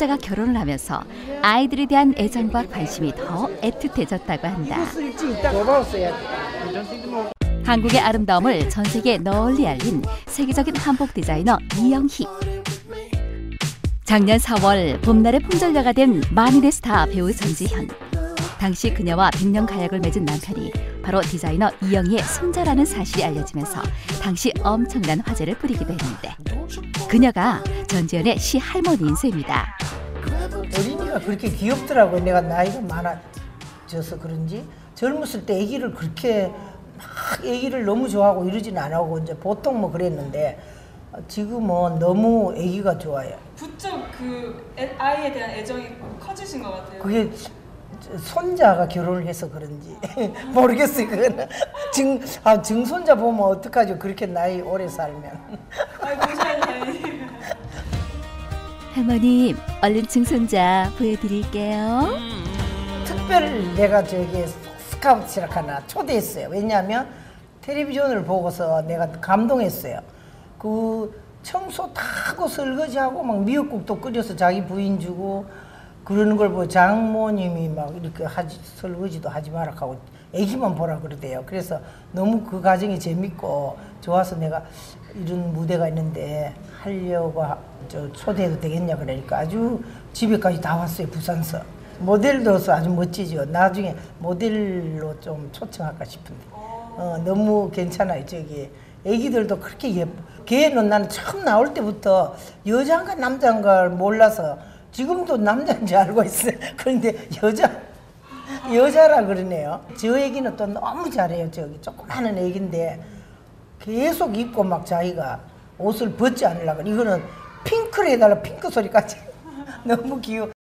사업자가 결혼을 하면서 아이들에 대한 애정과 관심이 더 애틋해졌다고 한다. 한국의 아름다움을 전 세계에 널리 알린 세계적인 한복 디자이너 이영희. 작년 4월 봄날의 품절녀가 된 만인의 스타 배우 전지현. 당시 그녀와 100년 가약을 맺은 남편이 바로 디자이너 이영희의 손자라는 사실이 알려지면서 당시 엄청난 화제를 뿌리기도 했는데, 그녀가 전지현의 시할머니인 셈이다. 어린이가 그렇게 귀엽더라고요. 내가 나이가 많아져서 그런지 젊었을 때 아기를 그렇게 막 아기를 너무 좋아하고 이러진 않고 이제 보통 뭐 그랬는데, 지금은 너무 아기가 좋아요. 부쩍 그 아이에 대한 애정이 커지신 것 같아요. 그게 손자가 결혼을 해서 그런지 모르겠어요. 그거는 증손자 보면 어떡하죠, 그렇게 나이 오래 살면. 할머님, 얼른 증손자 보여드릴게요. 특별히 내가 저기 스카우트를 하나 초대했어요. 왜냐하면 텔레비전을 보고서 내가 감동했어요. 그 청소 다 하고 설거지하고 막 미역국도 끓여서 자기 부인 주고 그러는 걸 보고 장모님이 막 이렇게 설거지도 하지 마라 하고 애기만 보라 그러대요. 그래서 너무 그 과정이 재밌고 좋아서 내가 이런 무대가 있는데 하려고 초대해도 되겠냐 그러니까 아주 집에까지 다 왔어요. 부산서 모델로서 아주 멋지죠. 나중에 모델로 좀 초청할까 싶은데 너무 괜찮아요. 저기 애기들도 그렇게 예뻐. 걔는 나는 처음 나올 때부터 여자인가 남자인가 몰라서 지금도 남자인지 알고 있어요. 그런데 여자라 그러네요. 저 애기는 또 너무 잘해요. 저기 조그마한 애기인데 계속 입고 막 자기가 옷을 벗지 않으려고. 이거는 핑크를 해달라 핑크 소리까지. 너무 귀여워.